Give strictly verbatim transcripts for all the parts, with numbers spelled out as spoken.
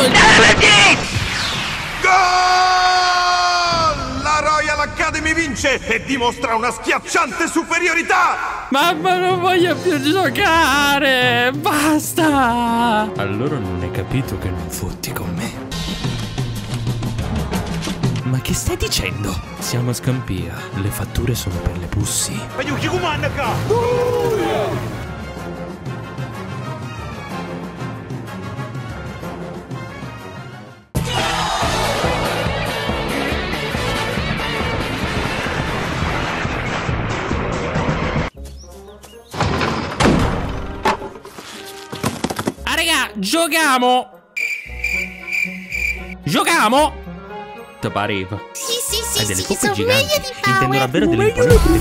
vinto il... Gol! La Royal Academy vince e dimostra una schiacciante superiorità! Mamma, non voglio più giocare! Basta! Allora non hai capito che non fotti con me. Ma che stai dicendo? Siamo a Scampia, le fatture sono per le pussi. Ayuki Kumannaka! Uh! Ah, raga, giochiamo! Giochiamo! Pareva. Sì, sì, sì, hai delle sì, sono giganti. Meglio di Power. Intendo davvero delle imponenti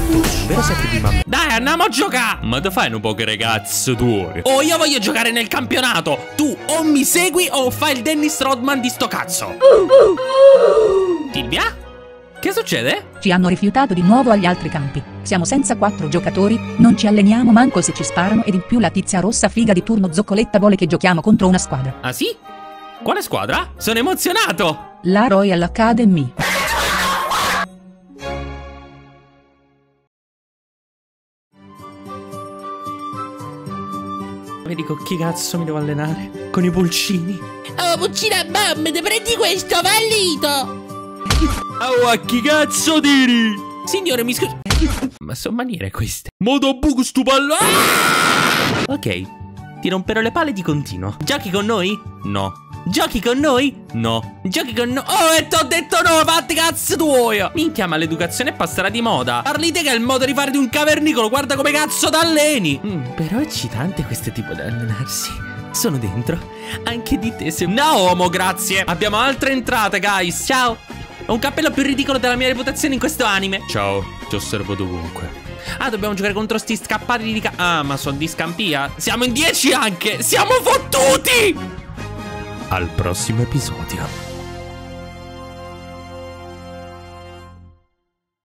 di mamma. Dai, andiamo a giocare. Ma da fai un po' che ragazzo tu. Oh, io voglio giocare nel campionato. Tu o mi segui o fai il Dennis Rodman di sto cazzo. Uh, uh, uh. Silvia? Che succede? Ci hanno rifiutato di nuovo agli altri campi. Siamo senza quattro giocatori, non ci alleniamo manco se ci sparano. Ed in più la tizia rossa figa di turno zoccoletta vuole che giochiamo contro una squadra. Ah sì? Quale squadra? Sono emozionato! La Royal Academy. Mi dico, chi cazzo mi devo allenare? Con i pulcini? Oh, pulcina mamma, ti prendi questo, fallito! Oh, a chi cazzo tiri? Signore, mi scusi. Ma sono maniere queste. Modo buco stu pallone! Ah! Ok, ti romperò le palle di continuo. Giochi con noi? No. Giochi con noi? No. Giochi con noi? Oh, e t'ho detto no, fatti cazzo tuoi! Minchia, ma l'educazione passerà di moda. Parli te che è il modo di fare di un cavernicolo, guarda come cazzo t'alleni! Mm, però è eccitante questo tipo di allenarsi. Sono dentro. Anche di te se... No, uomo, grazie! Abbiamo altre entrate, guys, ciao! Ho un cappello più ridicolo della mia reputazione in questo anime. Ciao, ti osservo dovunque. Ah, dobbiamo giocare contro sti scappati di... Ah, ma sono di Scampia? Siamo in dieci anche! Siamo fottuti! Al prossimo episodio.